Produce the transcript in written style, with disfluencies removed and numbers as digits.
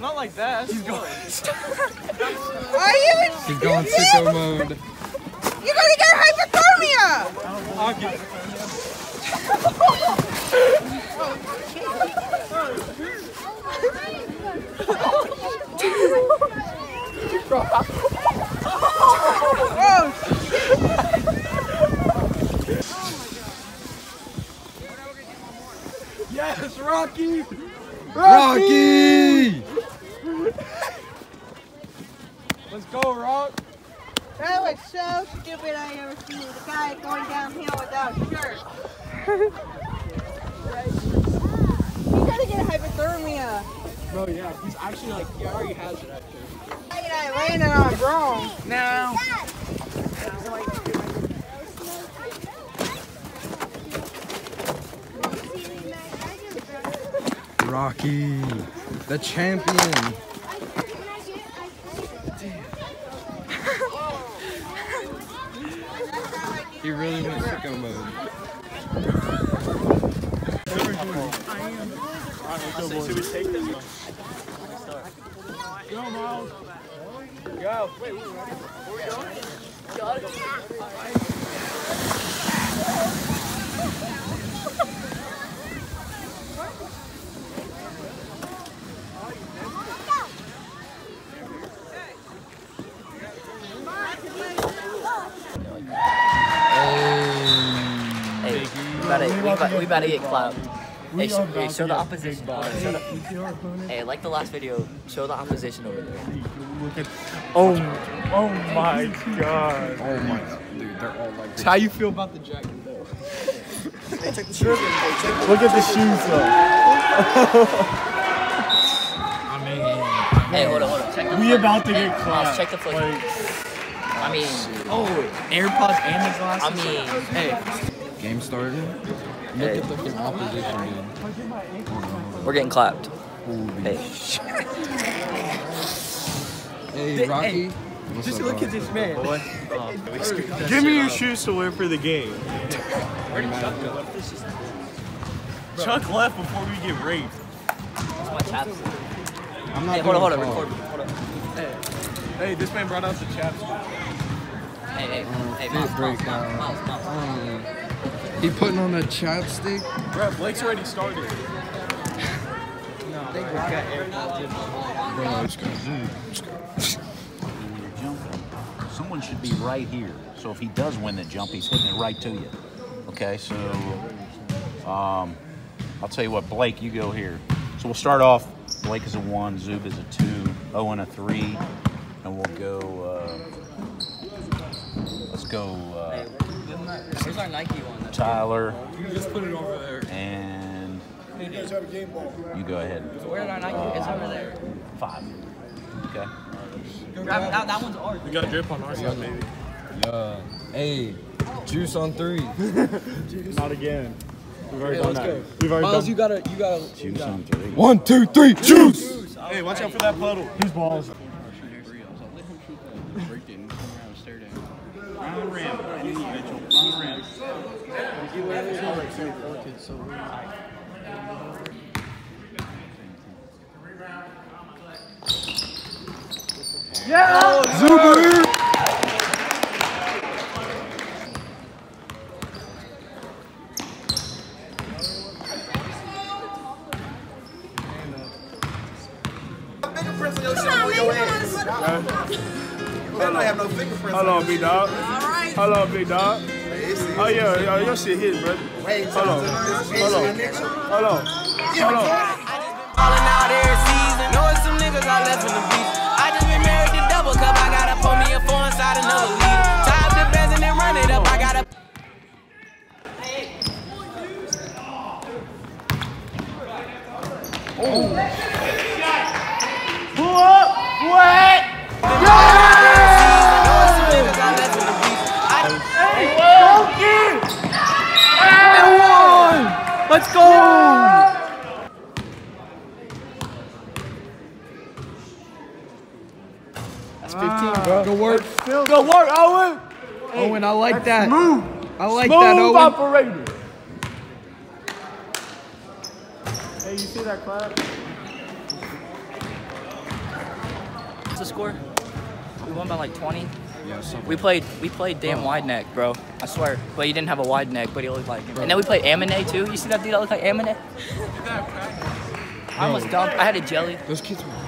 now. Not like that. He's going. Are you? He's going sicko mode. You're gonna get hypothermia. Yes, Rocky! Rocky! Let's go, Rock! That was so stupid I ever seen a guy going downhill without a shirt. He's gonna get hypothermia. Bro, yeah, he's actually like, he already has it actually. Why did I land it on wrong? No. Rocky, the champion. He really went sicko mode. I say, should we take this one? Go, Miles. Go. Wait, where are we going? We about to get clout. Hey, show the opposition. Hey, like the last video, show the opposition over there. Oh my god. Oh my god, dude, they're all like this. How you feel about the jacket though? They took the shirt. Look at the shoes though. I mean, hey, hold on. Check the we flight. About to get clout. Check the flick. Like, I mean, AirPods and the glasses. I mean, hey. Game started. Hey. Look at the opposition, dude. We're getting clapped. Hey. Hey, Rocky. Hey. Just look at this man. Give me your shoes to wear for the game. Where did Chuck go? Chuck left before we get raped. That's my chaps. I'm not hold on. Hey, this man brought out the chaps. Hey, Miles. He putting on a chapstick? Bro, Blake's already started. No, I think we got AirPods. Bro, let's go. Someone should be right here. So if he does win the jump, he's hitting it right to you. Okay, so I'll tell you what, Blake, you go here. So we'll start off, Blake is a 1, Zuber is a 2, Owen a 3, and we'll go, let's go. Here's our Nike one. Tyler. You just put it over there. And you go ahead. Where did our Nike go? It's over there. 5. Okay. That one's ours. We got a drip on our side, maybe. Yeah. Hey, Juice on 3. Not again. We've already done that. We've already done. You gotta. Juice on 3. 1, 2, 3. Juice. Hey, watch out for that puddle. He's balls. Yeah! Zuber! Hello, big dog. Hello, big dog. Oh yeah, your shit hit, bro. Hello. Hello. Hello. Calling out every season. Know it's some niggas I left in the beach. I just been married to double cup. I gotta pull me a four inside another leader. Time the best and then run it up. I gotta. Oh. Pull up. What? Let's go! Yeah. That's 15, bro. Good work. Good work, Owen. Hey, Owen, I like that. Smooth. I like smooth that, Owen. Operator. Hey, you see that clap? what's the score? We won by like 20. Yeah, something. We played damn wide neck, bro. I swear. But he didn't have a wide neck, but he looked like him. Bro. And then we played Amine too. You see that dude that looked like Amine? I almost dumped. I had a jelly. Those kids were